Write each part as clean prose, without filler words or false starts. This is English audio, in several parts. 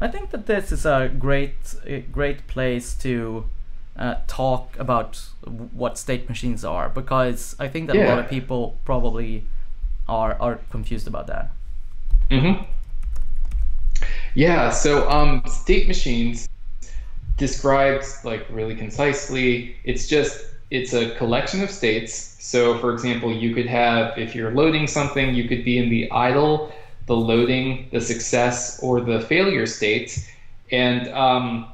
I think that this is a great place to talk about what state machines are, because I think that a lot of people probably are confused about that. Mm-hmm. Yeah, so state machines described like really concisely, it's a collection of states. So for example, you could have, if you're loading something, you could be in the idle, the loading, the success, or the failure states. And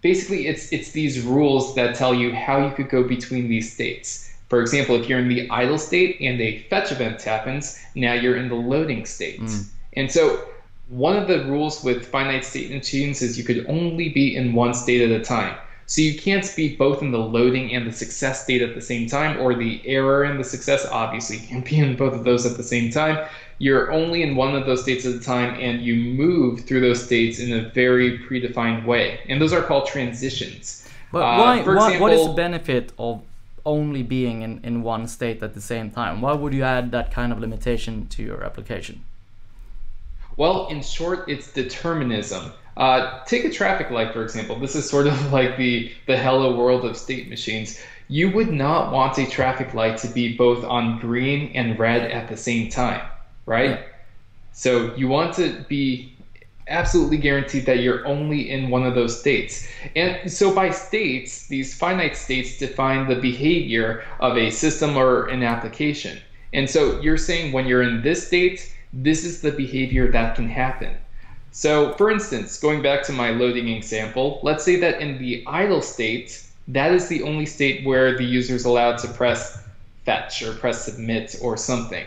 basically it's these rules that tell you how you could go between these states. For example, if you're in the idle state and a fetch event happens, now you're in the loading state. Mm. And so one of the rules with finite state machines is you could only be in one state at a time. So you can't be both in the loading and the success state at the same time, or the error and the success, obviously you can't be in both of those at the same time. You're only in one of those states at a time, and you move through those states in a very predefined way. And those are called transitions. But why, for example, what is the benefit of only being in one state at the same time? Why would you add that kind of limitation to your application? Well, in short, it's determinism. Take a traffic light, for example. This is sort of like the hello world of state machines. You would not want a traffic light to be both on green and red at the same time, right? Yeah. So you want to be absolutely guaranteed that you're only in one of those states. And so by states, these finite states define the behavior of a system or an application. And so you're saying when you're in this state, this is the behavior that can happen. So for instance, going back to my loading example, let's say that in the idle state, that is the only state where the user is allowed to press fetch or press submit or something.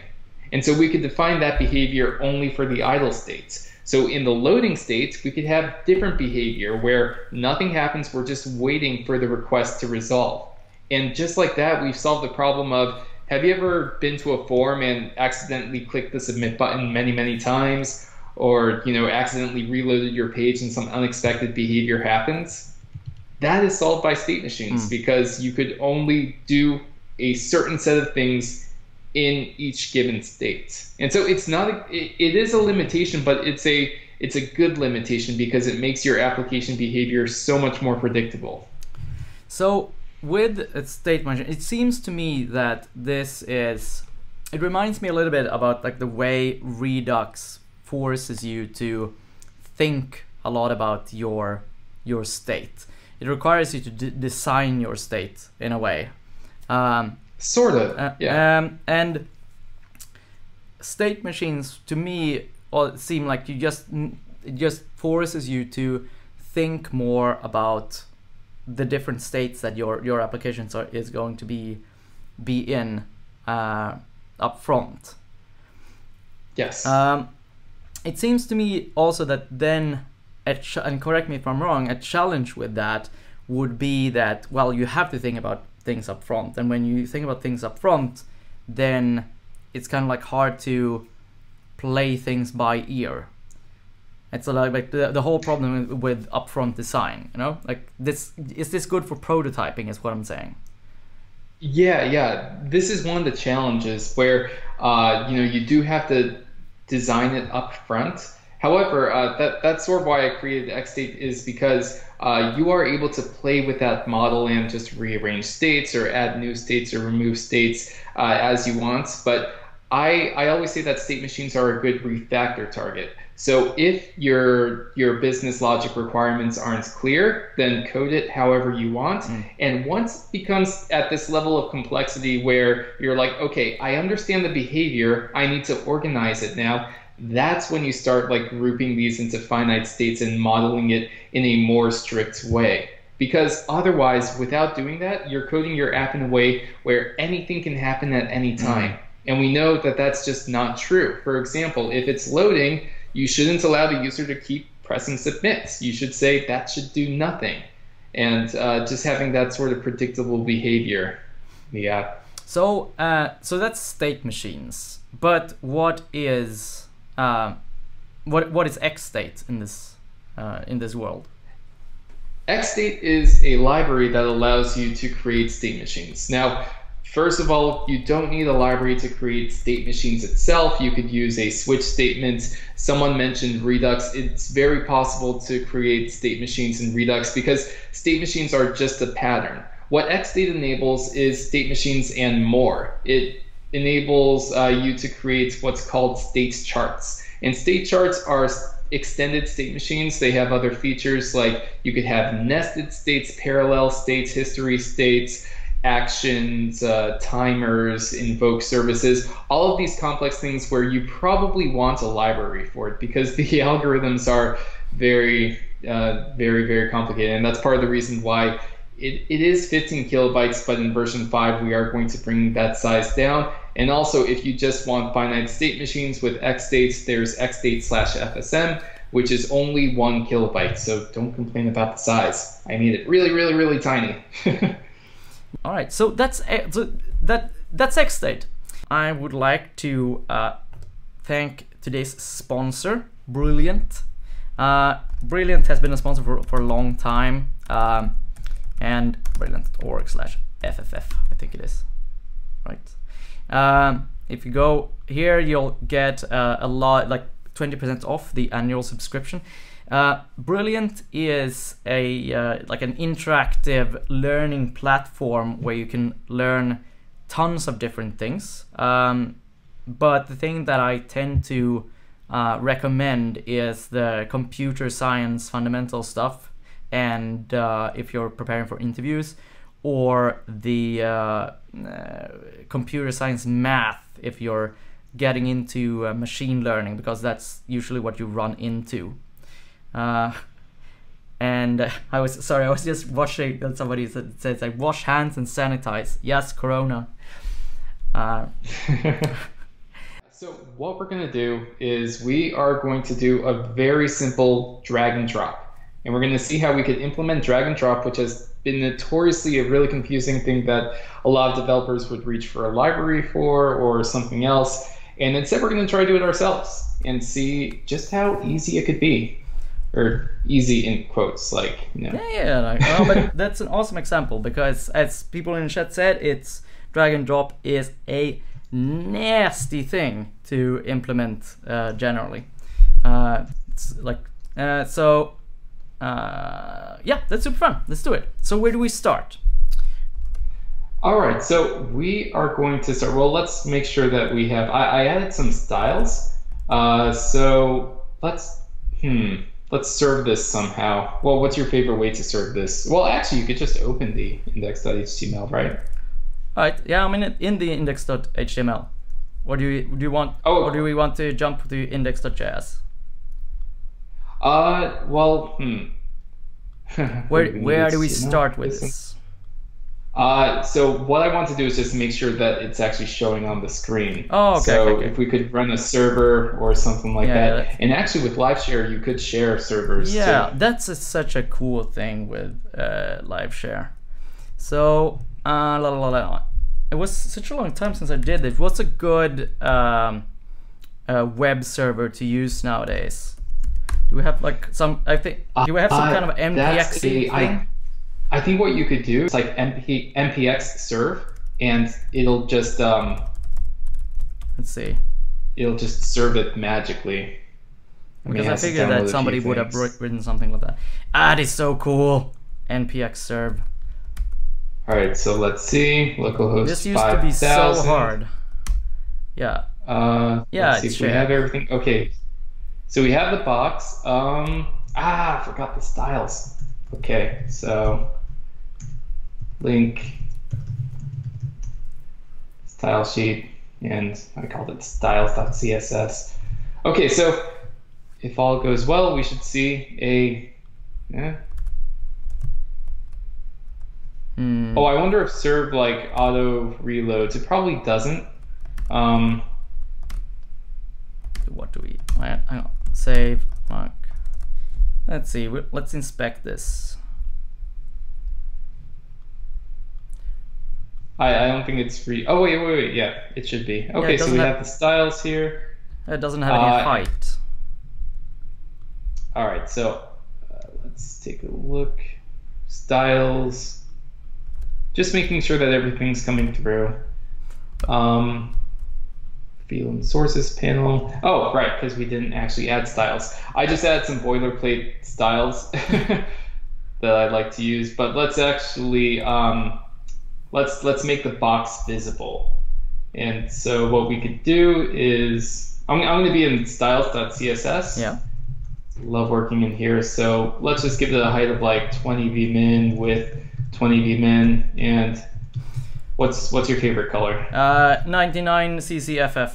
And so we could define that behavior only for the idle states. So in the loading state, we could have different behavior where nothing happens, we're just waiting for the request to resolve. And just like that, we've solved the problem of, have you ever been to a form and accidentally clicked the submit button many, many times, or accidentally reloaded your page and some unexpected behavior happens? That is solved by state machines because you could only do a certain set of things in each given state. And so it's not a, it is a limitation, but it's a good limitation because it makes your application behavior so much more predictable. So with a state machine, it seems to me that this is, it reminds me a little bit about like the way Redux forces you to think a lot about your state. It requires you to design your state in a way. Sort of, yeah. And state machines to me seem like you it just forces you to think more about the different states that your applications is going to be in up front. Yes. It seems to me also that then, and correct me if I'm wrong, a challenge with that would be that, well, you have to think about things up front, and when you think about things up front, then it's kind of like hard to play things by ear. It's like the whole problem with upfront design, Like is this good for prototyping? Is what I'm saying. Yeah, yeah. This is one of the challenges where you do have to design it upfront. However, that's sort of why I created XState, is because you are able to play with that model and just rearrange states or add new states or remove states as you want. But I always say that state machines are a good refactor target. So if your business logic requirements aren't clear, then code it however you want. And once it becomes at this level of complexity where you're like, okay, I understand the behavior, I need to organize it now, that's when you start like grouping these into finite states and modeling it in a more strict way. Because otherwise, without doing that, you're coding your app in a way where anything can happen at any time. And we know that that's just not true. For example, if it's loading, you shouldn't allow the user to keep pressing submit. You should say that should do nothing. And just having that sort of predictable behavior. Yeah. So so that's state machines. But what is XState in this world? XState is a library that allows you to create state machines. Now, First of all, you don't need a library to create state machines itself. You could use a switch statement. Someone mentioned Redux. It's very possible to create state machines in Redux because state machines are just a pattern. What XState enables is state machines and more. It enables you to create what's called state charts. And state charts are extended state machines. They have other features like you could have nested states, parallel states, history states, actions, timers, invoke services, all of these complex things where you probably want a library for it because the algorithms are very, very complicated. And that's part of the reason why it is 15 kilobytes, but in version 5, we are going to bring that size down. And also, if you just want finite state machines with XStates, there's XState/FSM, which is only 1 kilobyte. So don't complain about the size. I need it really, really, really tiny. All right, so that's XState. I would like to thank today's sponsor, Brilliant. Brilliant has been a sponsor for a long time, and brilliant.org/FFF, I think it is, right? If you go here, you'll get a lot, like 20% off the annual subscription. Brilliant is a like an interactive learning platform where you can learn tons of different things. But the thing that I tend to recommend is the computer science fundamental stuff, and if you're preparing for interviews, or the computer science math if you're getting into machine learning, because that's usually what you run into. And I was sorry, I was just watching that somebody says like wash hands and sanitize. Yes, Corona. So what we're going to do is we are going to do a very simple drag and drop, and we're going to see how we could implement drag and drop, which has been notoriously a really confusing thing that a lot of developers would reach for a library for or something else. And instead we're going to try to do it ourselves and see just how easy it could be. Or easy in quotes, like, you know. Yeah, like, well, but that's an awesome example, because as people in the chat said, it's drag and drop is a nasty thing to implement generally. It's like so yeah, that's super fun. Let's do it. So where do we start? All right, so we are going to start. Well, let's make sure that we have. I added some styles. So let's let's serve this somehow. Well, what's your favorite way to serve this? Well, actually, you could just open the index.html, right? All right. Yeah, I mean in the index.html. Or do you want? Oh, or do we want to jump to index.js? Well, where do we start with this? So what I want to do is just make sure that it's actually showing on the screen. Oh, okay. So okay. If we could run a server or something like that. Yeah. And actually with live share, you could share servers too. That's such a cool thing with live share. So it was such a long time since I did this. What's a good web server to use nowadays? Do we have like some, I think, do we have some kind of MPX thing? I think what you could do is like MPX serve, and it'll just let's see, it'll just serve it magically. Because I figured that somebody would have written something like that. Ah, that is so cool. NPX serve. All right, so let's see. Localhost 5000. This used to be so hard. Yeah. Yeah. Let's see if we have everything. Okay. So we have the box. I forgot the styles. Okay, so link, style sheet, and I called it styles.css. Okay, so if all goes well, we should see a. Yeah. Oh, I wonder if serve like auto reloads. It probably doesn't. What do we? I don't save. Like, let's see, let's inspect this. I don't think it's free. Oh, wait, yeah, it should be. Okay, yeah, so we have the styles here. It doesn't have any height. All right, so let's take a look. Styles. just making sure that everything's coming through. Field and sources panel. Oh, right, because we didn't actually add styles. I just added some boilerplate styles that I like to use, but let's actually let's make the box visible. And so what we could do is I'm going to be in styles.css. Yeah. Love working in here. So let's just give it a height of like 20 vmin with 20 vmin. And what's your favorite color? 99 CCFF.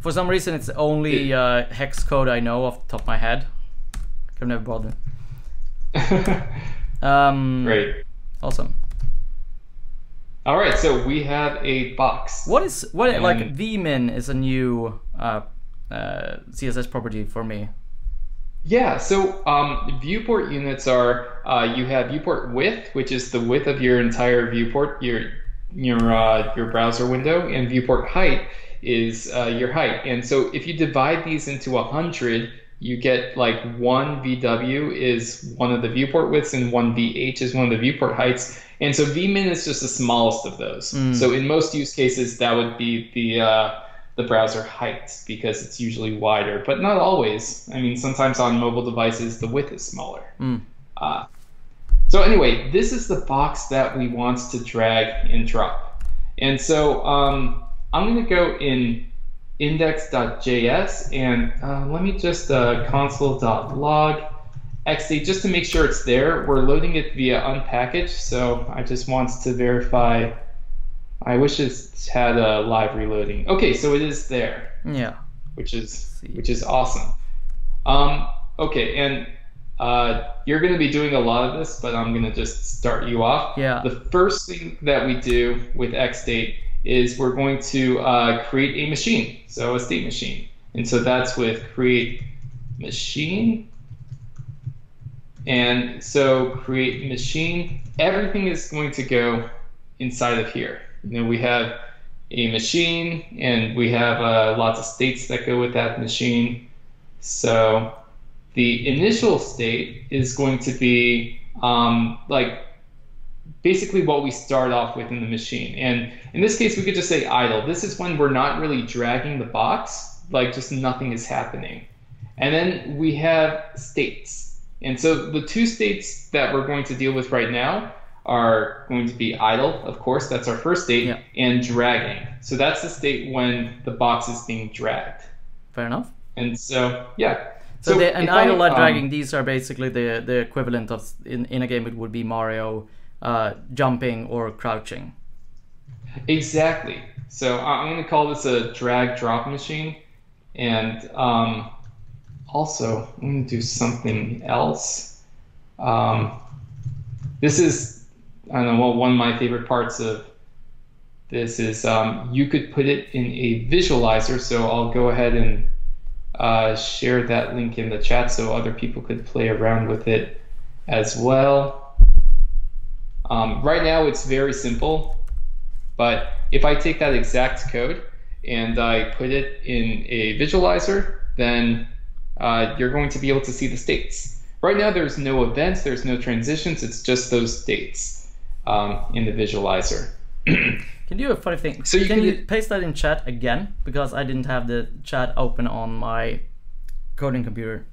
For some reason, it's the only hex code I know off the top of my head. I've never bothered. Great. Awesome. All right, so we have a box. What is like vmin is a new CSS property for me. Yeah, so viewport units are you have viewport width, which is the width of your entire viewport, your browser window, and viewport height is your height. And so if you divide these into 100, you get like one VW is one of the viewport widths and one VH is one of the viewport heights. And so vmin is just the smallest of those. So in most use cases, that would be the browser height because it's usually wider, but not always. I mean, sometimes on mobile devices, the width is smaller. So anyway, this is the box that we want to drag and drop. And so I'm going to go in index.js and let me just console.log XState just to make sure it's there. We're loading it via unpackaged, so I just want to verify. I wish it had a live reloading. Okay, so it is there. Yeah, which is awesome. Okay, and you're going to be doing a lot of this, but I'm going to just start you off. Yeah. The first thing that we do with XState is we're going to create a machine, so a state machine. And so that's with create machine. And so create machine, everything is going to go inside of here. You know, we have a machine and we have lots of states that go with that machine. So the initial state is going to be like basically what we start off with in the machine. And in this case, we could just say idle. This is when we're not really dragging the box, like just nothing is happening. And then we have states. And so the two states that we're going to deal with right now are going to be idle, of course, that's our first state, yeah, and dragging. So that's the state when the box is being dragged. Fair enough. And so, yeah. So and idle and dragging, these are basically the equivalent of, in a game, it would be Mario jumping or crouching. Exactly. So I'm going to call this a drag drop machine. And also, I'm going to do something else. This is, I don't know, well, one of my favorite parts of this is you could put it in a visualizer. So I'll go ahead and share that link in the chat so other people could play around with it as well. Right now it's very simple, but if I take that exact code and I put it in a visualizer, then you're going to be able to see the states. Right now there's no events, there's no transitions, it's just those states. In the visualizer. Can you do a funny thing? So can you paste that in chat again? Because I didn't have the chat open on my coding computer.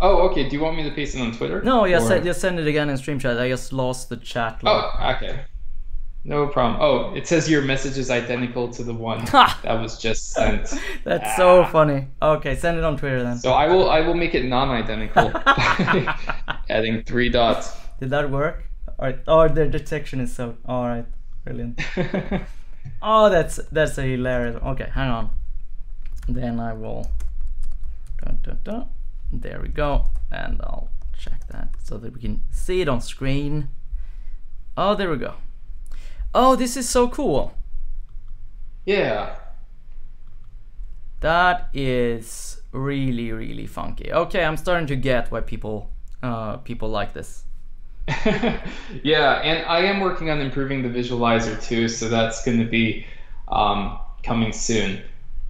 Oh, okay. Do you want me to paste it on Twitter? No, yeah, just send it again in stream chat. I just lost the chat. Oh, okay. No problem. Oh, it says your message is identical to the one that was just sent. That's so funny. Okay, send it on Twitter then. So I will make it non-identical by adding 3 dots. Did that work? Alright, oh, the detection is so, alright, brilliant. Oh, that's a hilarious, okay, hang on. Then I will, there we go, and I'll check that so that we can see it on screen. Oh, there we go. Oh, this is so cool. Yeah. That is really, really funky. Okay, I'm starting to get why people like this. Yeah, and I am working on improving the visualizer too, so that's going to be coming soon.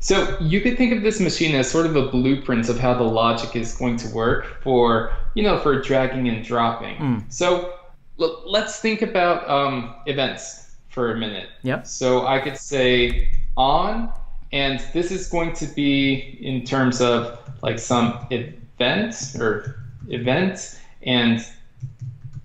So you could think of this machine as sort of a blueprint of how the logic is going to work for, you know, for dragging and dropping. So let's think about events for a minute. Yep. So I could say on, and this is going to be in terms of like some event or event and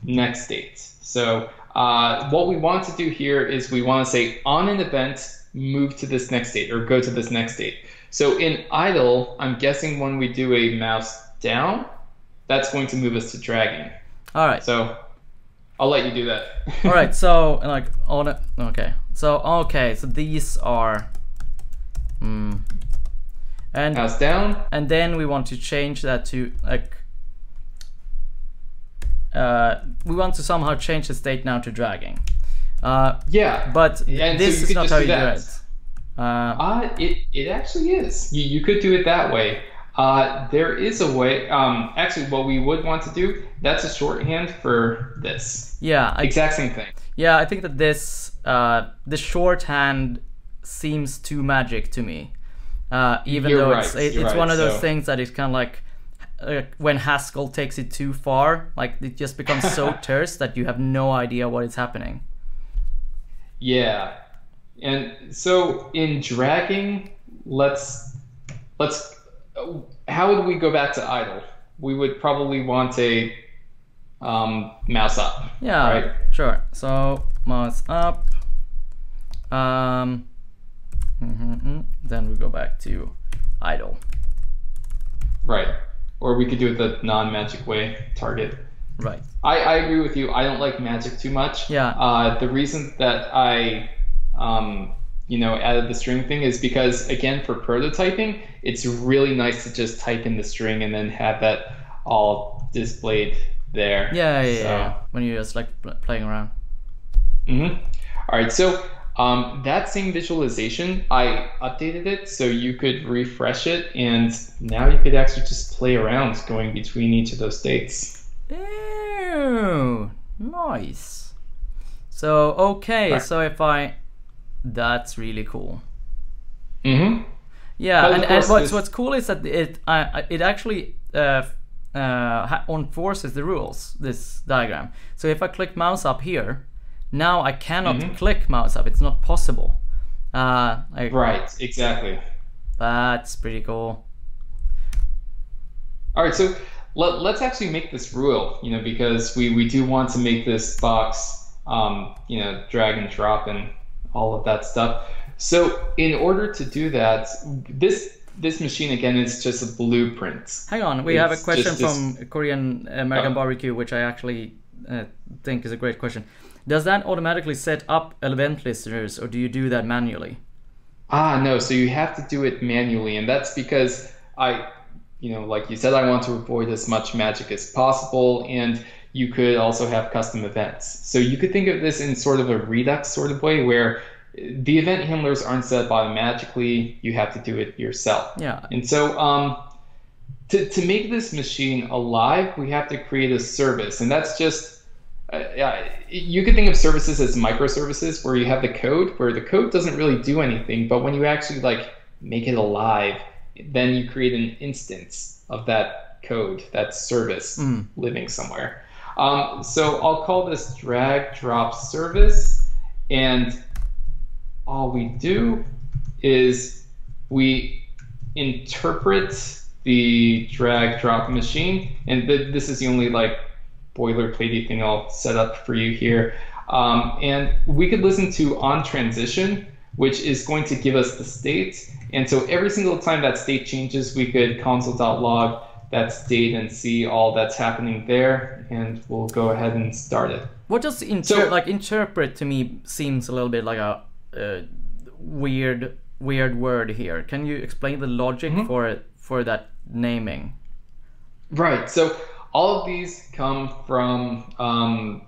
next date. So what we want to do here is we want to say on an event, move to this next date or go to this next date. So in idle, I'm guessing when we do a mouse down, that's going to move us to dragging. All right. So I'll let you do that. All right. So like on it. Okay. So okay. So these are and mouse down. And then we want to change that to like we want to somehow change the state now to dragging. Yeah. But and this is not how you do it. It actually is. You could do it that way. There is a way. Actually, what we would want to do, that's a shorthand for this. Yeah. Exact same thing. Yeah, I think that this the shorthand seems too magic to me. Even though it's one of those things that is kind of like when Haskell takes it too far, like it just becomes so terse that you have no idea what is happening. Yeah. And so in dragging, let's how would we go back to idle? We would probably want a mouse up. Yeah, right? Sure. So mouse up. Then we go back to idle. Right. Or we could do it the non-magic way, target. Right. I agree with you. I don't like magic too much. Yeah. The reason that I added the string thing is because, again, for prototyping, it's really nice to just type in the string and then have that all displayed there. Yeah. When you're just like playing around. All right, so that same visualization, I updated it so you could refresh it, and now you could actually just play around going between each of those states. Ew, nice. So, okay, right. So if I... That's really cool. Yeah, and what's cool is that it actually enforces the rules, this diagram. So if I click mouse up here, now I cannot click mouse up. It's not possible. Right, exactly. That's pretty cool. All right, so let's actually make this rule, because we do want to make this box, drag and drop and all of that stuff. So in order to do that, this machine again is just a blueprint. Hang on, we have a question from Korean American Barbecue, which I actually think is a great question. Does that automatically set up event listeners, or do you do that manually? No, so you have to do it manually, and that's because I, like you said, I want to avoid as much magic as possible, and you could also have custom events. So you could think of this in sort of a Redux sort of way where the event handlers aren't set up automatically. You have to do it yourself. Yeah. And so to make this machine alive, we have to create a service. And that's just, you could think of services as microservices where you have the code, where the code doesn't really do anything. But when you actually like make it alive, then you create an instance of that code, that service living somewhere. So I'll call this drag drop service, and all we do is we interpret the drag drop machine, and this is the only like boilerplatey thing I'll set up for you here. And we could listen to on transition, which is going to give us the state, and so every single time that state changes, we could console.log that state and see all that's happening there, and we'll go ahead and start it. What does interpret to me seems a little bit like a weird word here. Can you explain the logic for that naming? Right. So all of these come from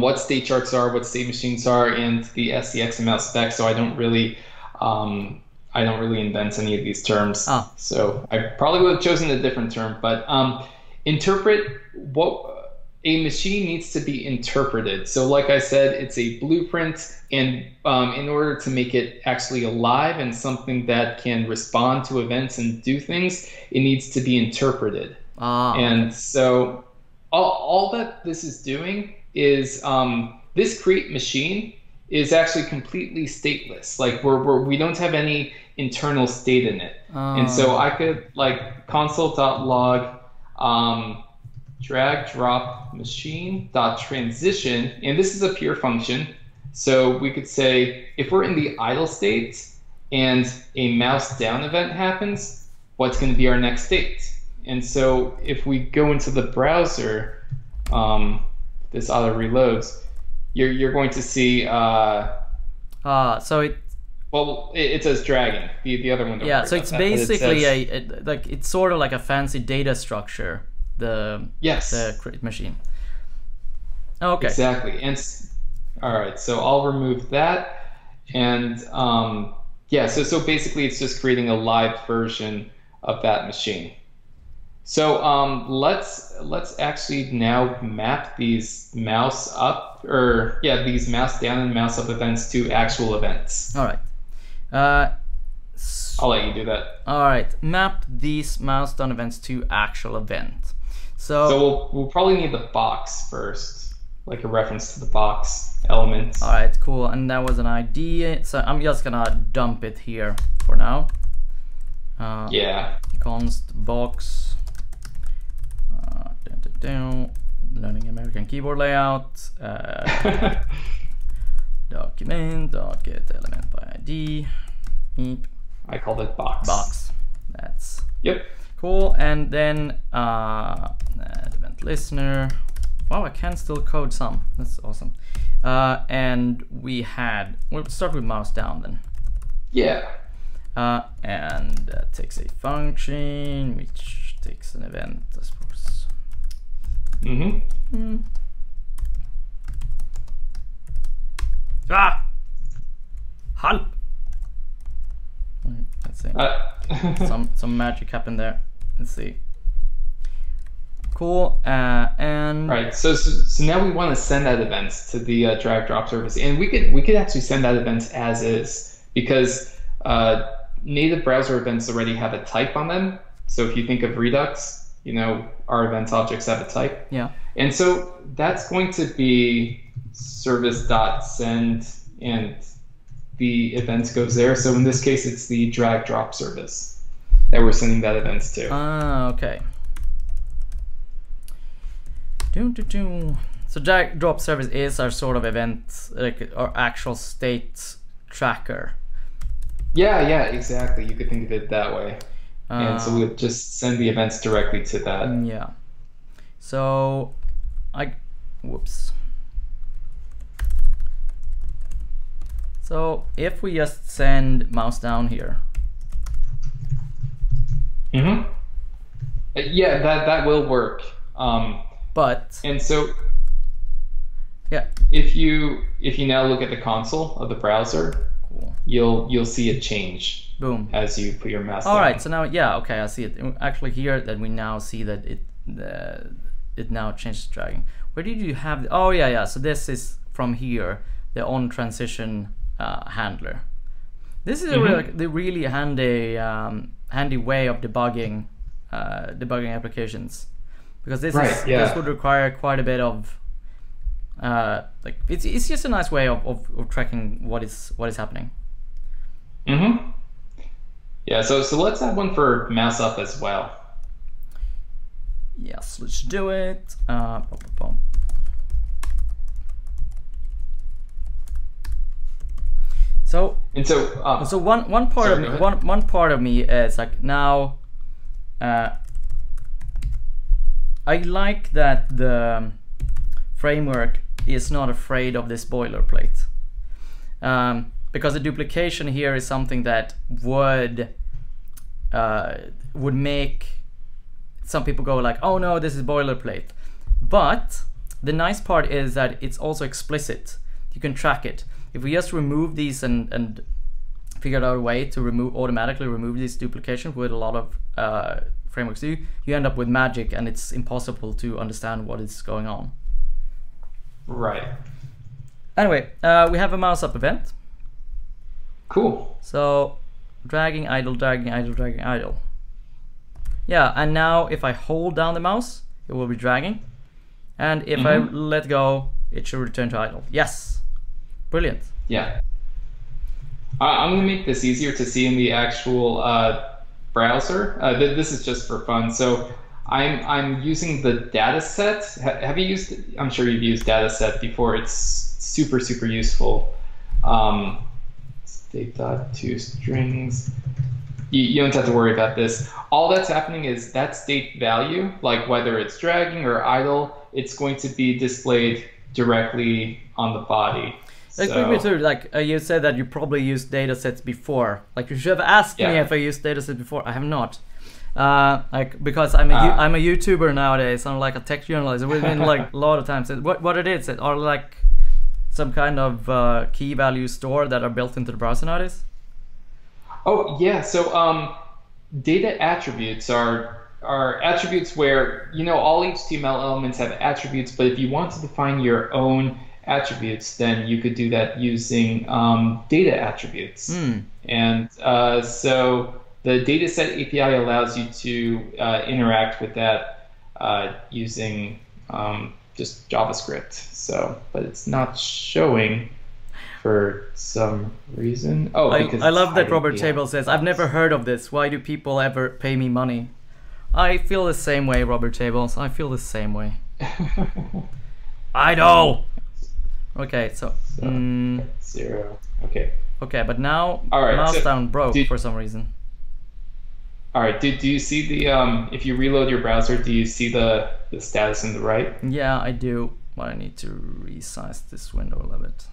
what state charts are, what state machines are, and the SCXML spec. So I don't really invent any of these terms, so I probably would have chosen a different term. But interpret, what a machine needs to be interpreted. So like I said, it's a blueprint, and in order to make it actually alive and something that can respond to events and do things, it needs to be interpreted. And so all that this is doing is this create machine is actually completely stateless. Like we don't have any internal state in it. Oh. And so I could like console.log drag drop machine.transition, and this is a pure function. So we could say if we're in the idle state and a mouse down event happens, what's going to be our next state? And so if we go into the browser, this auto reloads, you're going to see. So it. Well, it says dragon. The other one. Yeah. So it's basically it's sort of like a fancy data structure. The create machine. Okay. Exactly. And all right. So I'll remove that, and yeah. So basically, it's just creating a live version of that machine. So let's actually now map these mouse up, or yeah, these mouse down and mouse up events to actual events. All right. I'll let you do that. All right. Map these mouse down events to actual event. So we'll probably need the box first, like a reference to the box element. All right. Cool. And that was an idea. So I'm just gonna dump it here for now. Yeah. Const box. Learning American keyboard layout, document element by ID. I call it box. Box. That's yep. Cool. And then event listener. Wow, I can still code some. That's awesome. And we'll start with mouse down then. Yeah. And that takes a function which takes an event. Mm-hmm. Mm. Ah! Help! Let's see. Some magic happened there. Let's see. Cool. And all right. So now we want to send out events to the drag drop service, and we could actually send out events as is, because native browser events already have a type on them. So if you think of Redux, you know, our events objects have a type. Yeah. And so that's going to be service.send, and the event goes there. So in this case, it's the drag drop service that we're sending that events to. Ah, okay. So drag drop service is our sort of event, like our actual state tracker. Yeah, exactly. You could think of it that way. And so we'll just send the events directly to that. Yeah. So whoops. So if we just send mouse down here. Mm-hmm. Yeah, that will work. Yeah. If you now look at the console of the browser, cool. You'll see it change. Boom. As you put your mouse. All right. So now, yeah. Okay, I see it. Actually, here that we now see that it now changes dragging. Where did you have? Oh yeah. So this is from here, the on transition handler. This is the really handy way of debugging applications, because this this would require quite a bit of like it's just a nice way of tracking what is happening. Mm-hmm. Yeah, so let's have one for mouse up as well. Yes, let's do it. So one part of me is like, now I like that the framework is not afraid of this boilerplate. Because the duplication here is something that would make some people go like, oh no, this is boilerplate. But the nice part is that it's also explicit. You can track it. If we just remove these and figure out a way to automatically remove these duplications, with a lot of frameworks do, you end up with magic, and it's impossible to understand what is going on. Right. Anyway, we have a mouse up event. Cool. So dragging idle, dragging idle, dragging idle. Yeah, and now if I hold down the mouse, it will be dragging. And if I let go, it should return to idle. Yes, brilliant. Yeah. I'm going to make this easier to see in the actual browser. This is just for fun. So I'm using the data set. Have you used it? I'm sure you've used data set before. It's super, super useful. State.toStrings. You don't have to worry about this. All that's happening is that state value, like whether it's dragging or idle, it's going to be displayed directly on the body. Like maybe too, like you said that you probably used datasets before. Like you should have asked me if I used datasets before. I have not. Like because I'm a YouTuber nowadays. I'm like a tech journalist. We've been like a lot of times. What it is? It are like some kind of key value store that are built into the browser nowadays. Oh yeah. So data attributes are attributes where all HTML elements have attributes, but if you want to define your own attributes, then you could do that using data attributes. And so the dataset API allows you to interact with that using just JavaScript. So, but it's not showing for some reason. Oh, I love that Robert Table says, "I've never heard of this. Why do people ever pay me money?" I feel the same way, Robert Tables. I feel the same way. I know. Okay, so zero. Okay. Okay, but now mouse down broke for some reason. All right. Do you see the if you reload your browser, do you see the status in the right? Yeah, I do. But I need to resize this window a little bit.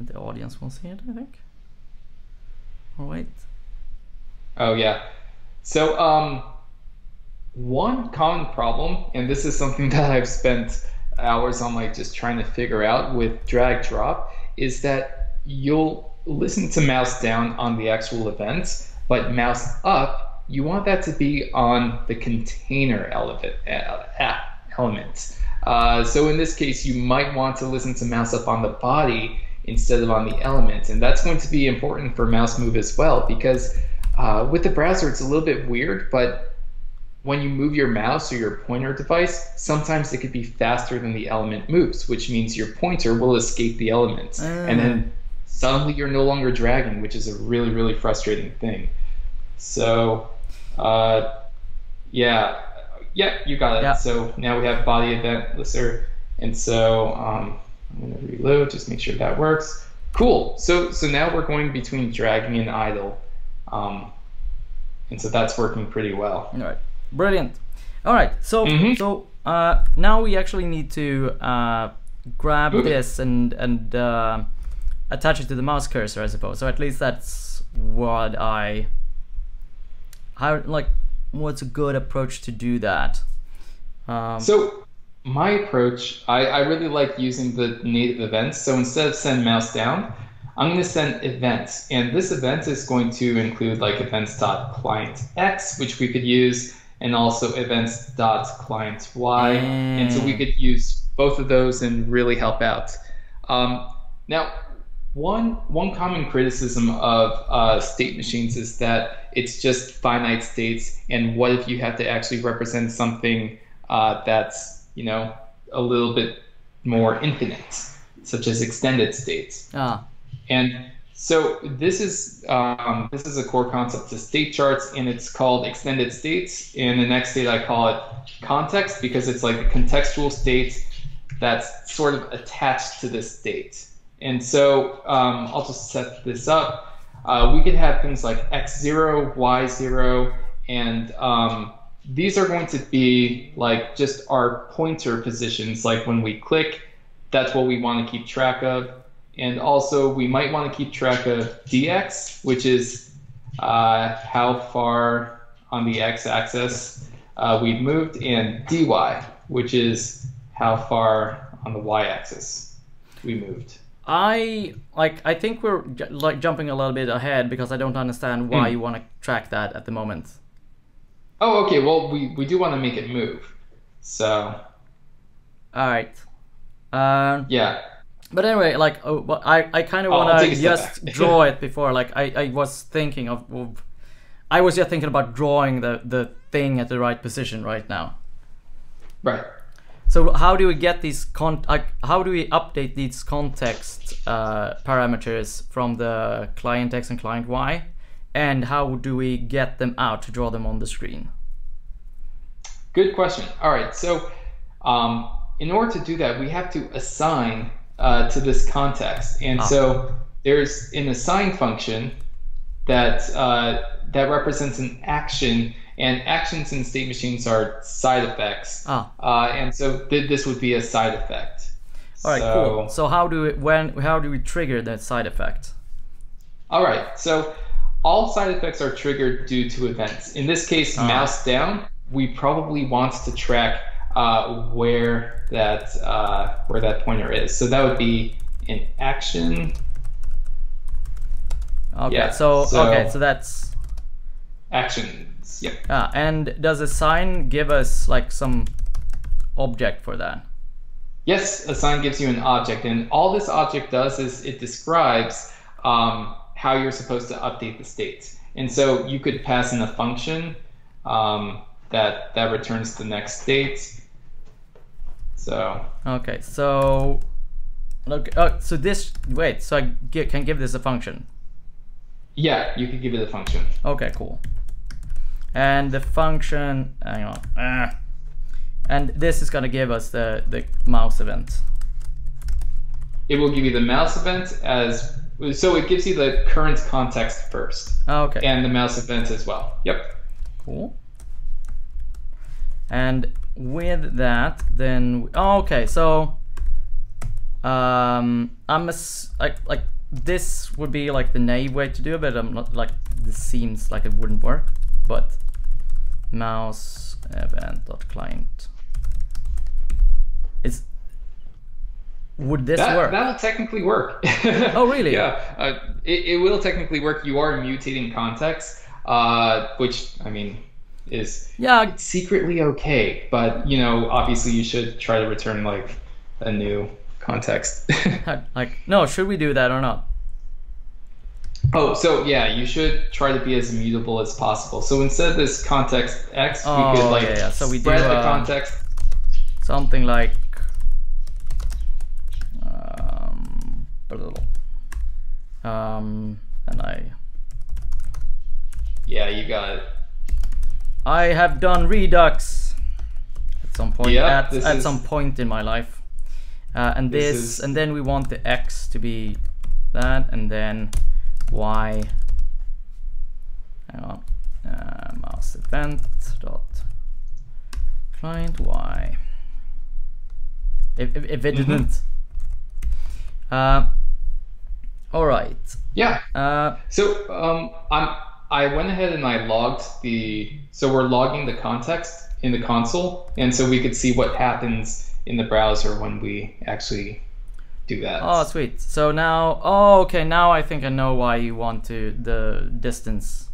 The audience won't see it, I think. All right. Oh yeah. So one common problem, and this is something that I've spent hours on just trying to figure out with drag drop, is that you'll listen to mouse down on the actual event, but mouse up, you want that to be on the container element. So in this case, you might want to listen to mouse up on the body instead of on the element. And that's going to be important for mouse move as well, because with the browser, it's a little bit weird, but when you move your mouse or your pointer device, sometimes it could be faster than the element moves, which means your pointer will escape the element. And then suddenly you're no longer dragging, which is a really, really frustrating thing. So, yeah, you got it. Yeah. So now we have body event listener. And so I'm gonna reload, just make sure that works. Cool, so now we're going between dragging and idle. And so that's working pretty well. All right. Brilliant. All right, so now we actually need to grab this and attach it to the mouse cursor, I suppose. So at least that's what what's a good approach to do that? So my approach, I really like using the native events. So instead of send mouse down, I'm going to send events, and this event is going to include like events.clientx, which we could use, and also events.clienty, and so we could use both of those and really help out. Now, one common criticism of state machines is that it's just finite states, and what if you have to actually represent something that's a little bit more infinite, such as extended states. And so this is a core concept to state charts, and it's called extended states. In the next state, I call it context, because it's like a contextual state that's sort of attached to this state. And so I'll just set this up. We could have things like x0, y0, and these are going to be like just our pointer positions. Like when we click, that's what we want to keep track of. And also, we might want to keep track of dx, which is how far on the x-axis we've moved, and dy, which is how far on the y-axis we moved. I think we're jumping a little bit ahead, because I don't understand why you want to track that at the moment. Oh, okay. Well, we do want to make it move. So. All right. Yeah. But anyway, I kind of want to just draw it before. I was thinking of, I was just thinking about drawing the thing at the right position right now. Right. So how do we get these how do we update these context parameters from the client X and client Y, and how do we get them out to draw them on the screen? Good question. All right, so in order to do that, we have to assign to this context, and so there's an assign function that that represents an action, and actions in state machines are side effects. And so this would be a side effect. All right, cool. So how do we trigger that side effect? All right, so all side effects are triggered due to events. In this case, mouse down, we probably want to track where that pointer is. So that would be an action. Okay, yeah, so that's actions. Yep. And does assign give us like some object for that? Yes, assign gives you an object, and all this object does is it describes how you're supposed to update the state. And so you could pass in a function that returns the next state. So okay, so look, so this so I can give this a function. Yeah, you could give it a function. Okay, cool. And the function, hang on, and this is gonna give us the mouse event. It will give you the mouse event as, so it gives you the current context first. Okay. And the mouse event as well. Yep. Cool. And with that, then okay, so like this would be like the naive way to do it, but I'm not like, this seems like it wouldn't work. But mouse event.client is, would this work? That'll technically work. Oh, really? Yeah, it will technically work. You are mutating context, which I mean is secretly okay, but you know, obviously you should try to return like a new context. Like, no, should we do that or not? Oh, so yeah, you should try to be as immutable as possible. So instead of this context X, we could like So we spread the context. Something like and I. Yeah, you got it. I have done Redux at some point. Yeah, at some point in my life. And this and then we want the X to be that, and then Y, hang on, mouse event dot client Y, if it didn't. All right. Yeah. So I went ahead and I logged the, so we're logging the context in the console, and so we could see what happens in the browser when we actually do that. Oh, sweet. So now, okay, now I think I know why you want to the distance.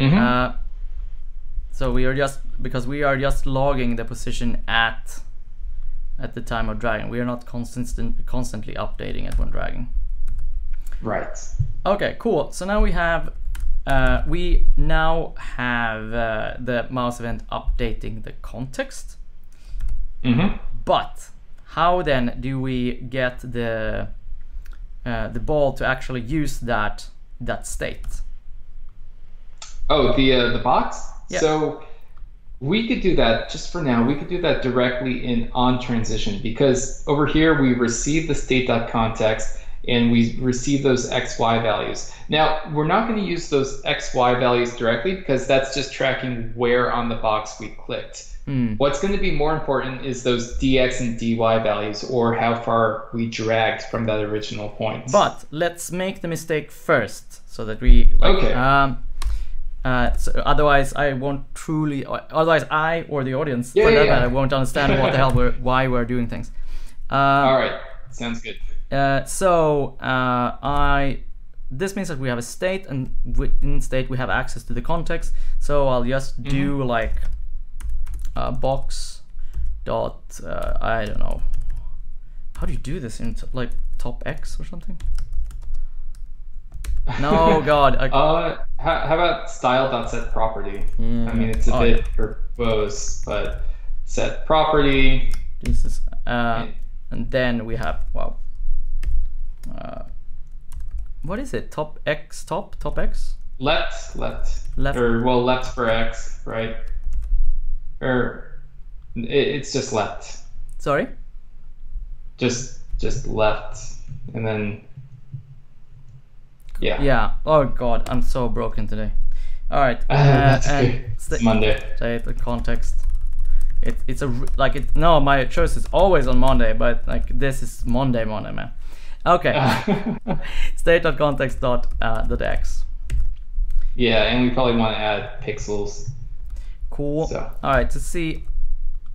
So we are just, because we are just logging the position at the time of dragging. We are not constantly updating it when dragging. Right. Okay, cool. So now we have the mouse event updating the context. But how then do we get the ball to actually use that state? Oh, the box? Yeah. So we could do that, just for now, we could do that directly in onTransition, because over here we receive the state.context and we receive those XY values. Now, we're not going to use those XY values directly because that's just tracking where on the box we clicked. What's going to be more important is those dx and dy values, or how far we dragged from that original point. But let's make the mistake first, so that we like, so otherwise I won't truly, otherwise I or the audience for that matter won't understand what the hell why we're doing things. All right, sounds good. This means that we have a state, and within state we have access to the context. So I'll just do like. Box dot I don't know, how do you do this in like top X or something? No, god. How about style dot set property? I mean, it's a bit verbose, but set property This is and then we have what is it? Top x. Left. Or well, left for x, right? Or it's just left. Sorry. Just left, and then yeah. Yeah. Oh God, I'm so broken today. All right. It's Monday. The context. It's a like it. No, my choice is always on Monday, but like this is Monday, man. Okay. State.context.x. Yeah, and we probably want to add pixels. Cool. So. All right. To see,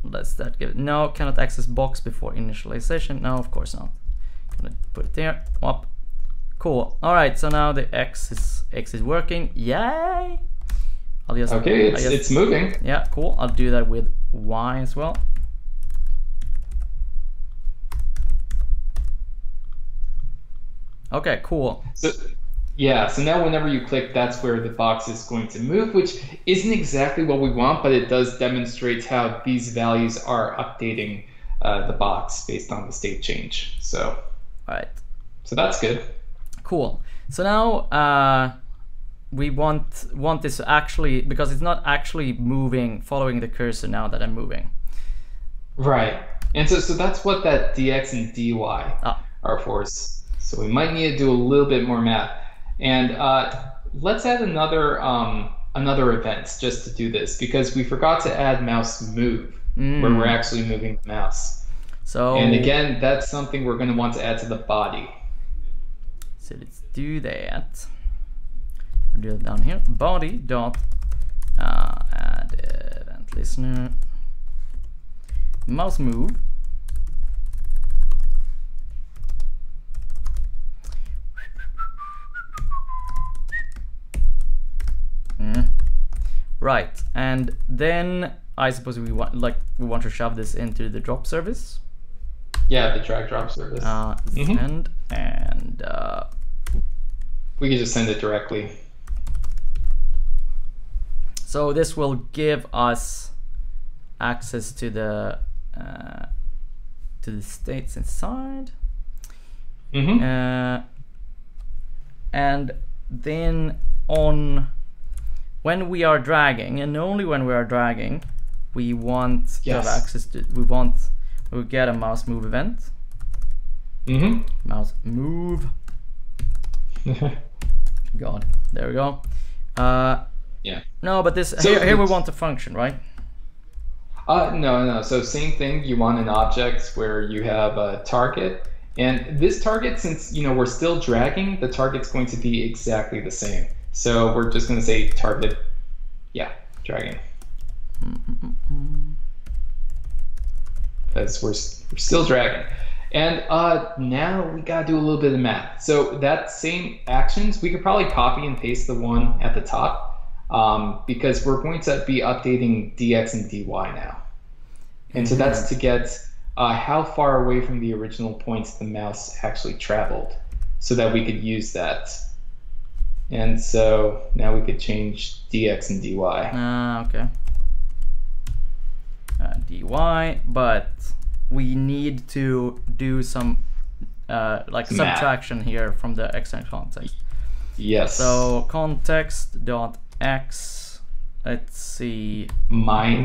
let's give it. No, cannot access box before initialization. No, of course not. Gonna put it there. Up. Cool. All right. So now the X is working. Yay! I'll just it's moving. Yeah. Cool. I'll do that with Y as well. Okay. Cool. So yeah, so now whenever you click, that's where the box is going to move, which isn't exactly what we want, but it does demonstrate how these values are updating the box based on the state change. So, all right. So that's good. Cool. So now we want this to actually, because it's not actually moving, following the cursor now that I'm moving. Right. And so that's what that DX and DY are for. So we might need to do a little bit more math. And let's add another another event just to do this, because we forgot to add mouse move where we're actually moving the mouse. So and again, that's something we're going to want to add to the body. So let's do that. We'll do it down here. Body dot add event listener mouse move. Right, and then I suppose we want to shove this into the drop service. Yeah, the drag drop service. And we can just send it directly. So this will give us access to the states inside. And then on. When we are dragging, and only when we are dragging, we want to have access to. We get a mouse move event. Mouse move. God, there we go. Yeah. No, but this so here we want a function, right? No. So same thing. You want an object where you have a target, and this target, since you know we're still dragging, the target's going to be exactly the same. So we're just going to say target, dragging. Because we're still dragging. And now we got to do a little bit of math. So that same actions, we could probably copy and paste the one at the top because we're going to be updating DX and DY now. And so that's to get how far away from the original points the mouse actually traveled so that we could use that. And so now we could change DX and DY. Okay. DY, but we need to do some subtraction here from the X and context. Yes. So context.x, let's see. I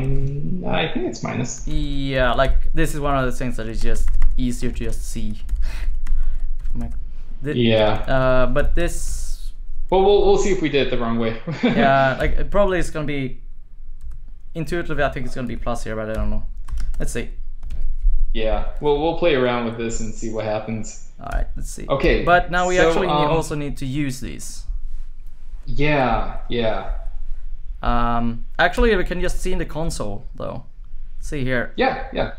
think it's minus. Yeah, like this is one of the things that is just easier to just see. But this. Well, we'll see if we did it the wrong way. Yeah, like it probably it's gonna be intuitively. I think it's gonna be plus here, but I don't know. Let's see. Yeah, we'll play around with this and see what happens. All right, let's see. Okay, but now we also need to use these. Yeah. Actually, we can just see in the console though. See here. Yeah.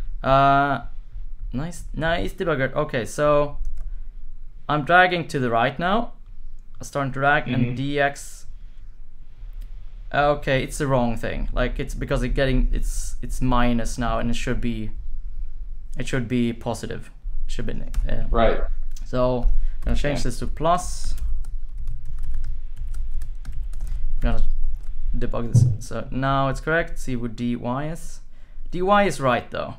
Nice debugger. Okay, so I'm dragging to the right now. Starting to drag and DX. Okay, it's the wrong thing. Like it's because it's minus now, and it should be positive. It should be right. So I'm gonna change this to plus. I'm gonna debug this. So now it's correct. See what DY is. DY is right though.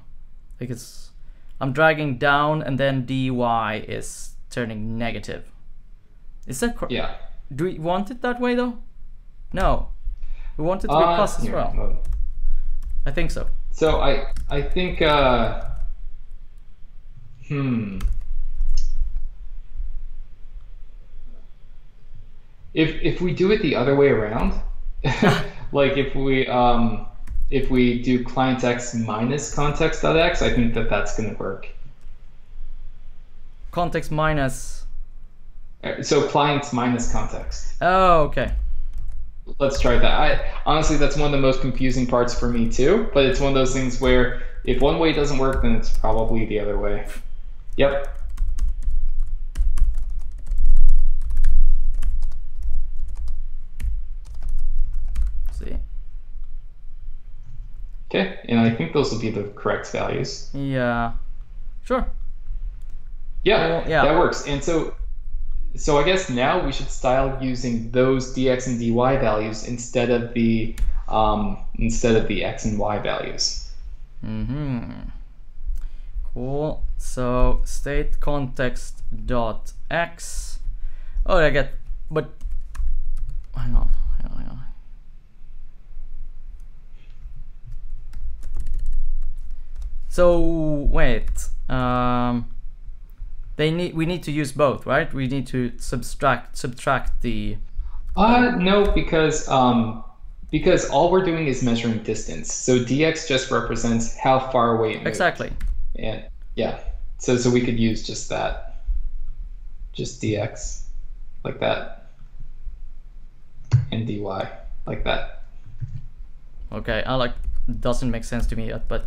because I'm dragging down and then dy is turning negative. Is that correct? Yeah. Do we want it that way though? No. We want it to be plus as well. No. I think so. So I think If we do it the other way around, like if we do client x minus context.x, I think that that's going to work. Context minus. So clients minus context. Oh, okay. Let's try that. Honestly, that's one of the most confusing parts for me too, but it's one of those things where if one way doesn't work, then it's probably the other way. Yep. Okay, and I think those will be the correct values. Yeah, sure. Yeah, yeah, that works. And so I guess now we should style using those dx and dy values instead of the x and y values. Mm-hmm. Cool. So state context dot x. Oh, I get. But hang on. So wait, we need to use both, right? We need to subtract the. No, because all we're doing is measuring distance. So dx just represents how far away it moves. Exactly. And yeah, so we could use just that, just dx, like that, and dy, like that. Okay, doesn't make sense to me yet, but.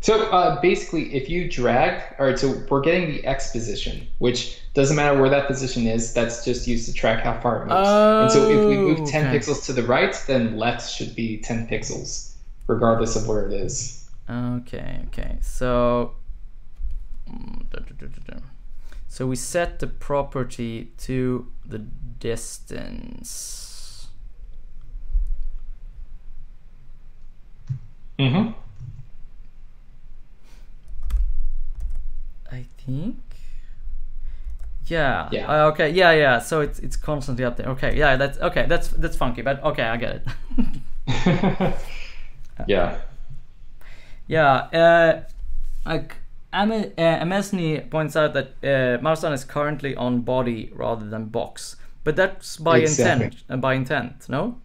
So basically, if you drag, all right, so we're getting the x position, which doesn't matter where that position is, that's just used to track how far it moves. Oh, and so if we move 10 pixels to the right, then left should be 10 pixels, regardless of where it is. Okay, okay. So we set the property to the distance. Mm-hmm. I think, yeah. Yeah. Okay. Yeah. Yeah. So it's constantly up there. Okay. Yeah. That's okay. That's funky, but okay, I get it. Yeah. Yeah. Like Amesni points out that Marsan is currently on body rather than box, but that's by intent. And by intent, no.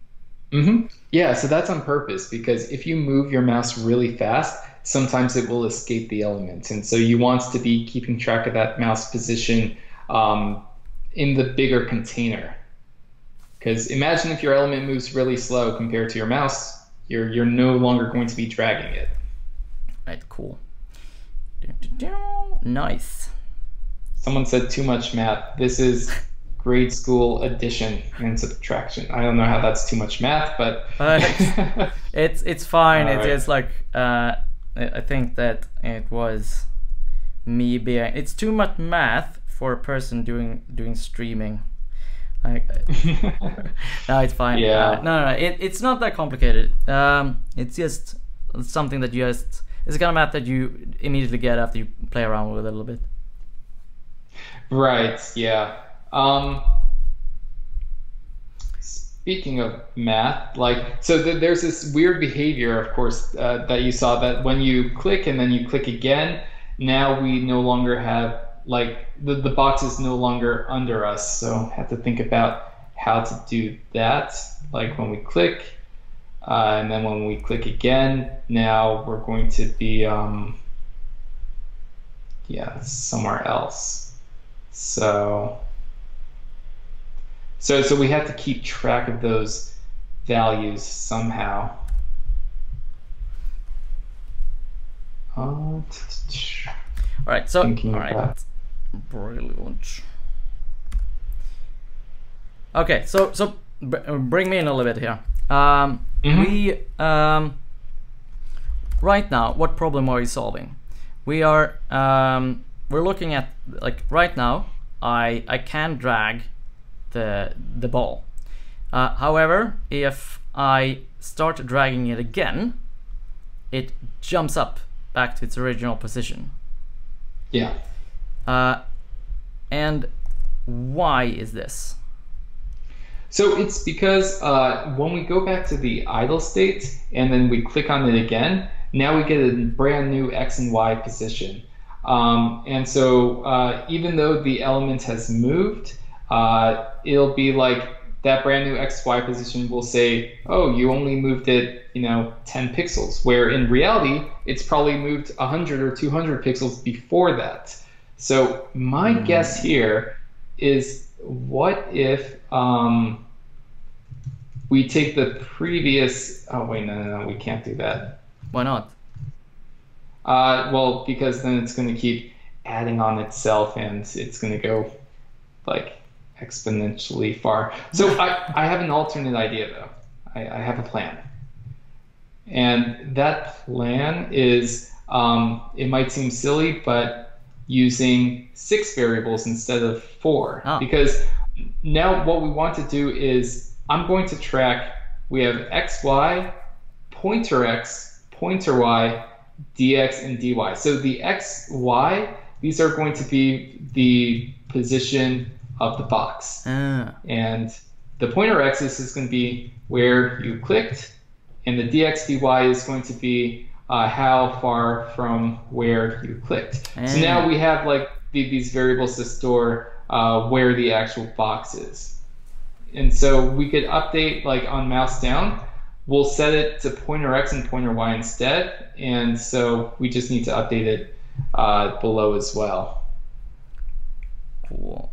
Mm-hmm. Yeah. So that's on purpose, because if you move your mouse really fast, sometimes it will escape the element. And so you want to be keeping track of that mouse position in the bigger container. Because imagine if your element moves really slow compared to your mouse, you're no longer going to be dragging it. Right, cool. Nice. Someone said too much math. This is grade school addition and subtraction. I don't know how that's too much math, but... it's fine. It is like... I think that it was me being. It's too much math for a person doing streaming. No, it's fine. Yeah. No. It's not that complicated. It's just something that you just. It's the kind of math that you immediately get after you play around with it a little bit. Right. Yeah. Speaking of math, there's this weird behavior, of course, that you saw, that when you click and then you click again, now we no longer have, the box is no longer under us. So I have to think about how to do that. Like when we click, and then when we click again, now we're going to be, somewhere else. So we have to keep track of those values somehow. All right. So Brilliant. Okay. So bring me in a little bit here. Right now, what problem are we solving? We are we're looking at right now. I can drag the ball. However, if I start dragging it again, it jumps up back to its original position. Yeah. And why is this? So it's because when we go back to the idle state and then we click on it again, now we get a brand new X and Y position. And so even though the element has moved, it'll be like that brand new X, Y position will say, oh, you only moved it, 10 pixels, where in reality, it's probably moved 100 or 200 pixels before that. So my guess here is, what if we take the previous, oh wait, no, we can't do that. Why not? Well, because then it's going to keep adding on itself and it's going to go like exponentially far. So I have an alternate idea though. I have a plan. And that plan is, it might seem silly, but using 6 variables instead of 4. Oh. Because now what we want to do is, I'm going to track, we have x, y, pointer y, dx and dy. So the x, y, these are going to be the position of the box. Ah. And the pointer x is going to be where you clicked, and the dx, dy is going to be how far from where you clicked. Ah. So now we have like these variables to store where the actual box is. And so we could update like on mouse down, we'll set it to pointer x and pointer y instead, and so we just need to update it below as well. Cool.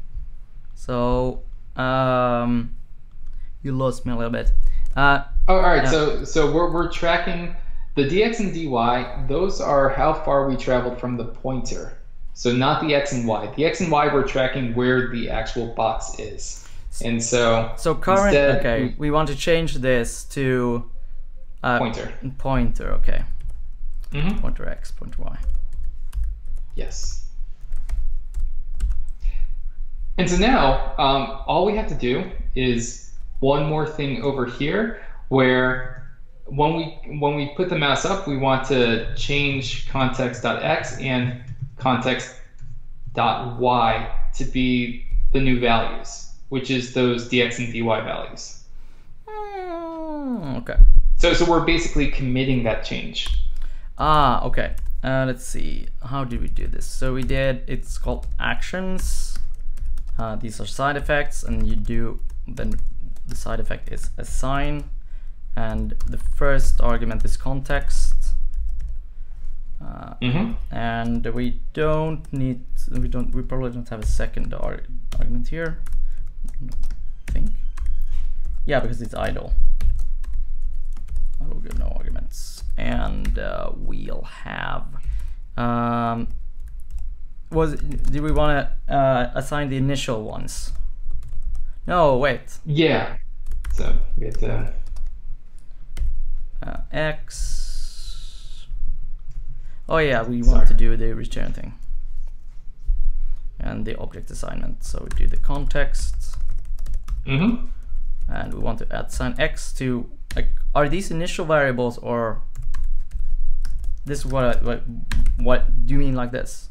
So you lost me a little bit. All right. So we're tracking the dx and dy. Those are how far we traveled from the pointer. So not the x and y. The x and y we're tracking where the actual box is. And so current, instead, okay, we want to change this to pointer, okay. Mm-hmm. Pointer x, pointer y. Yes. And so now all we have to do is one more thing over here, where when we put the mouse up, we want to change context.x and context.y to be the new values, which is those dx and dy values. Okay. So we're basically committing that change. Ah, okay. Let's see. How did we do this? So we did, it's called actions. These are side effects, and you do, then the side effect is assign. And the first argument is context. And we probably don't have a second argument here. Yeah, because it's idle. I will give no arguments, and we'll have. Do we want to assign the initial ones? No, wait. Yeah. So we have to x. Oh yeah, we want to do the return thing and the object assignment. So we do the context. Mm-hmm. And we want to add sign x to, like, are these initial variables, or this is what do you mean like this?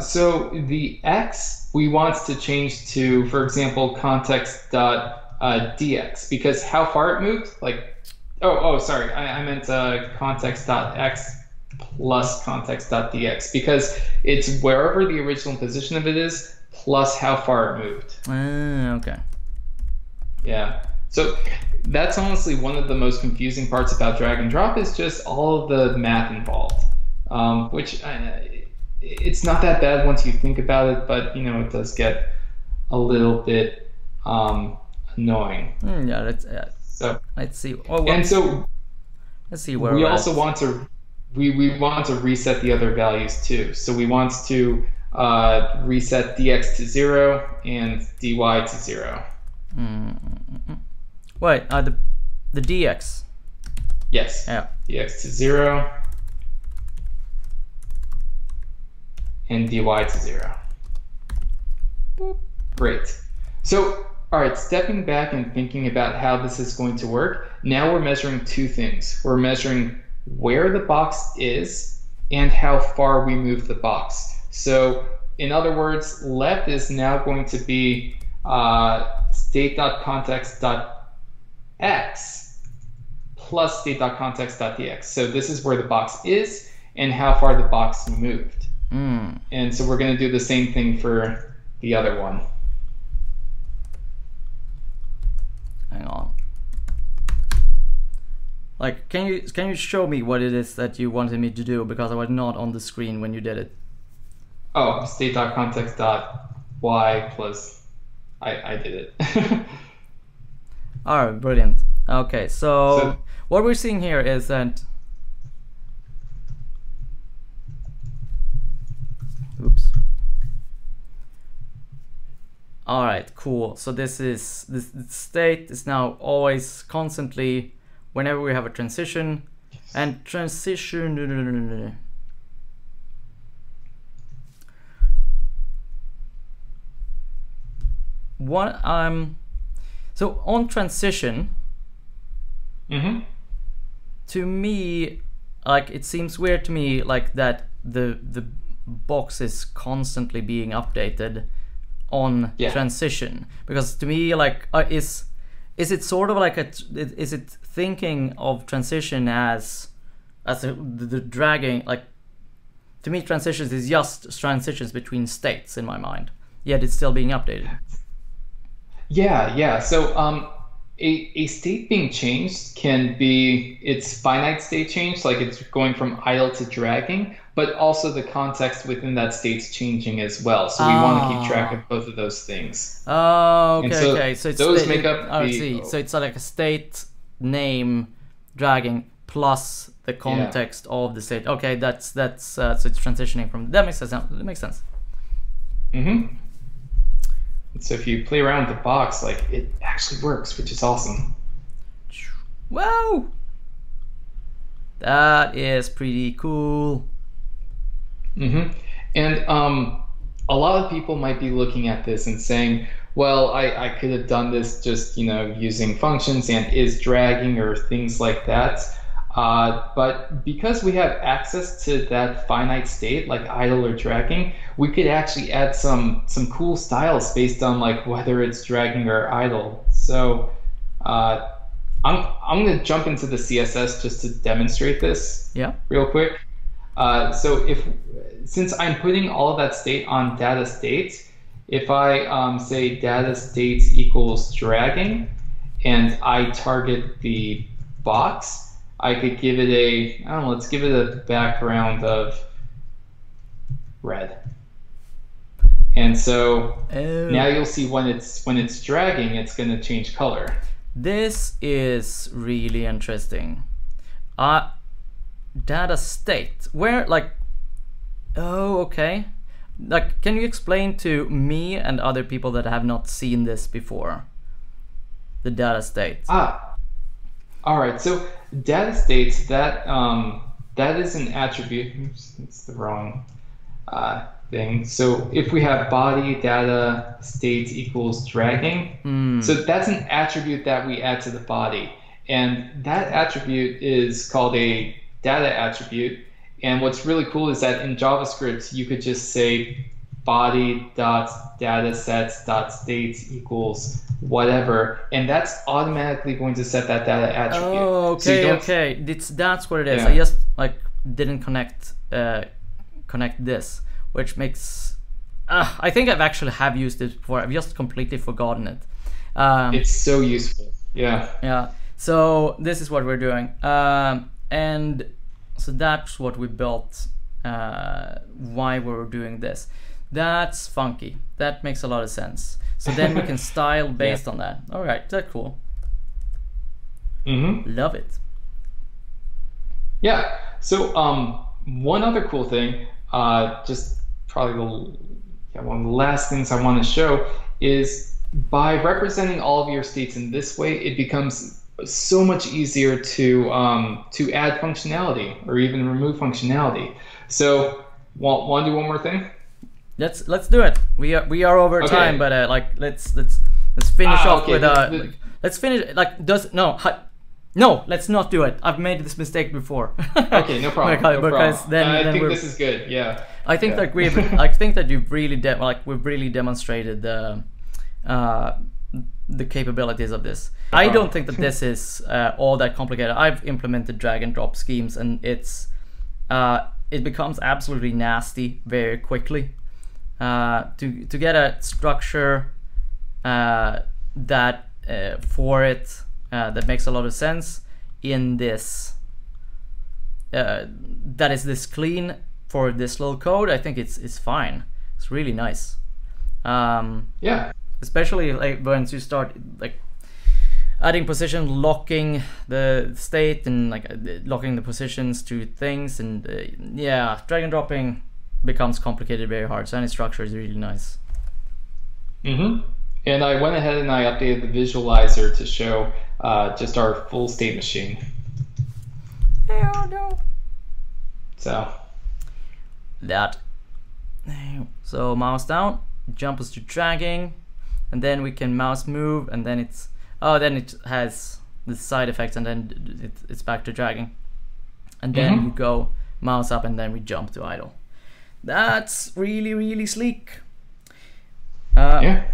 So the x we want to change to, for example, context.dx, because how far it moved, like, oh sorry, I meant context.x plus context.dx, because it's wherever the original position of it is plus how far it moved. Okay. Yeah, so that's honestly one of the most confusing parts about drag and drop, is just all of the math involved, which it's not that bad once you think about it, but it does get a little bit annoying. Yeah, that's it. So let's see. Oh, well, and so let's see where we also want to we want to reset the other values too. So we want to reset dx to 0 and dy to 0. Wait, the dx. Yes. Yeah. Dx to 0 and dy to 0. Boop. Great. So, all right, stepping back and thinking about how this is going to work, now we're measuring two things. We're measuring where the box is and how far we move the box. So in other words, left is now going to be state.context.x plus state.context.dx. So this is where the box is and how far the box moved. And so we're going to do the same thing for the other one. Hang on. Like, can you show me what it is that you wanted me to do, because I was not on the screen when you did it. Oh, state.context.y plus I did it. All right, brilliant. Okay, so what we're seeing here is that. Oops. All right, cool. So this is this state is now always constantly. Whenever we have a transition, and transition, what so on transition, to me, like it seems weird to me, like that the box is constantly being updated on transition, because to me, like is it sort of like a is it thinking of transition as the dragging, like to me transitions is just transitions between states in my mind, yet it's still being updated. Yeah So a state being changed can be its finite state change, like it's going from idle to dragging, but also the context within that state's changing as well. So we want to keep track of both of those things. Oh, okay, so okay. So it's those make up the, so it's like a state name dragging plus the context of the state. Okay, that's so it's transitioning from that makes sense. That makes sense. So if you play around with the box, like it actually works, which is awesome. Wow, that is pretty cool. And a lot of people might be looking at this and saying, well, I could have done this just, you know, using functions and is dragging or things like that. But because we have access to that finite state, like idle or dragging, we could actually add some cool styles based on like whether it's dragging or idle. So I'm going to jump into the CSS just to demonstrate this real quick. So since I'm putting all of that state on data state, if I say data state equals dragging and I target the box, I could give it a, I don't know, let's give it a background of red. And so now you'll see when it's dragging, it's going to change color. This is really interesting. Data state, where like, oh, okay. Like, can you explain to me and other people that have not seen this before, the data state? All right. So data states, that is an attribute. Oops, it's the wrong thing. So if we have body data state equals dragging, so that's an attribute that we add to the body, and that attribute is called a data attribute. And what's really cool is that in JavaScript, you could just say body.datasets.states equals whatever, and that's automatically going to set that data attribute. Oh, okay, so okay. That's what it is. Yeah. I just like didn't connect this, which makes... I think I've actually have used it before. I've just completely forgotten it. It's so useful. Yeah. Yeah. So this is what we're doing. And so that's what we built, why we're doing this. That's funky. That makes a lot of sense. So then we can style based on that. All right, that's cool. Love it. Yeah, so one other cool thing, just probably one of the last things I want to show is by representing all of your states in this way, it becomes so much easier to add functionality or even remove functionality. So want to do one more thing? Let's do it. We are over time, but like let's finish off with let's finish like does no No, let's not do it. I've made this mistake before. Okay, no problem. Because no problem. Then I think this is good. Yeah. I think that we've really demonstrated the capabilities of this. I don't think that this is all that complicated. I've implemented drag and drop schemes, and it's it becomes absolutely nasty very quickly. To get a structure that for it. That makes a lot of sense in this, that is this clean for this little code, I think it's fine. It's really nice. Yeah. Especially like once you start like adding position, locking the state and like locking the positions to things, and yeah, drag and dropping becomes complicated very hard. So any structure is really nice. Mm-hmm. And I went ahead and I updated the visualizer to show just our full state machine. Oh, no. So. So mouse down, jump us to dragging, and then we can mouse move, and then it's, oh, then it has the side effects, and then it's back to dragging. And then you go mouse up, and then we jump to idle. That's really, really sleek. Yeah.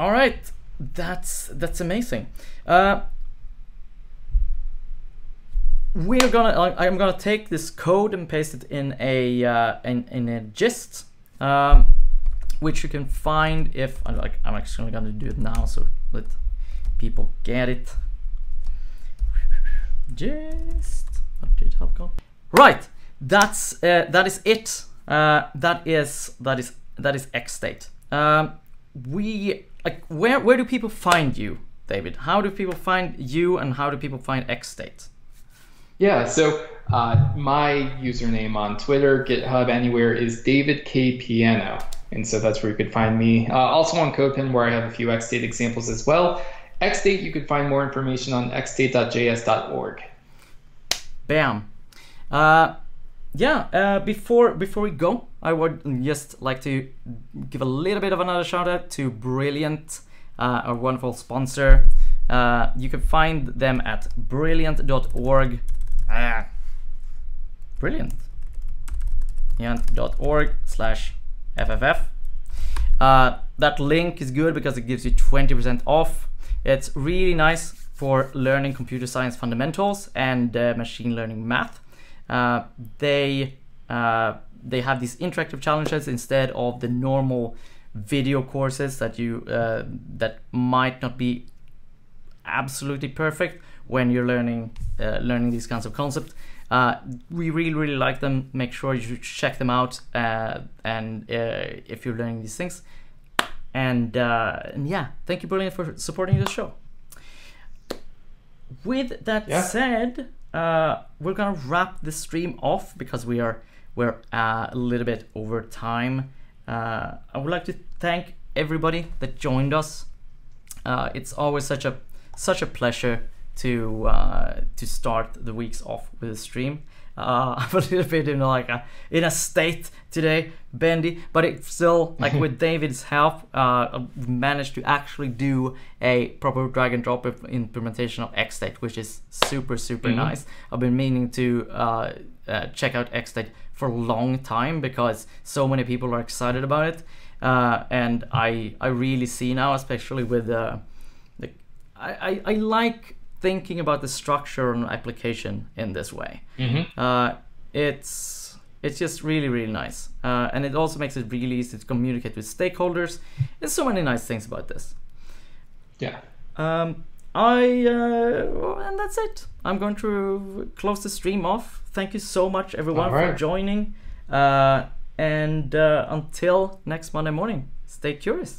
All right, that's amazing. I'm gonna take this code and paste it in a gist, which you can find if I'm actually gonna do it now so that people get it. Gist. Right, that is it. That is XState. Where do people find you, David? How do people find you, and how do people find XState? Yeah, so my username on Twitter, GitHub, anywhere is David K. Piano, and so that's where you could find me. Also on CodePen, where I have a few XState examples as well. XState, you could find more information on xstate.js.org. Bam. Before we go, I would just like to give a little bit of another shout out to Brilliant, our wonderful sponsor. You can find them at brilliant.org. Brilliant.org/FFF. That link is good because it gives you 20% off. It's really nice for learning computer science fundamentals and machine learning math. They have these interactive challenges instead of the normal video courses that you that might not be absolutely perfect when you're learning these kinds of concepts. We really like them. Make sure you check them out, and if you're learning these things. And yeah, thank you, Brilliant, for supporting the show. With that said, we're gonna wrap the stream off because we're a little bit over time. I would like to thank everybody that joined us. It's always such a pleasure to start the weeks off with a stream. I'm a little bit in a state today, bendy, but it's still like with David's help, I've managed to actually do a proper drag and drop implementation of XState, which is super nice. I've been meaning to check out XState for a long time because so many people are excited about it, and I really see now, especially with I like thinking about the structure and application in this way. It's just really nice, and it also makes it really easy to communicate with stakeholders. There's so many nice things about this. And that's it. I'm going to close the stream off. Thank you so much, everyone, for joining, and until next Monday morning, stay curious.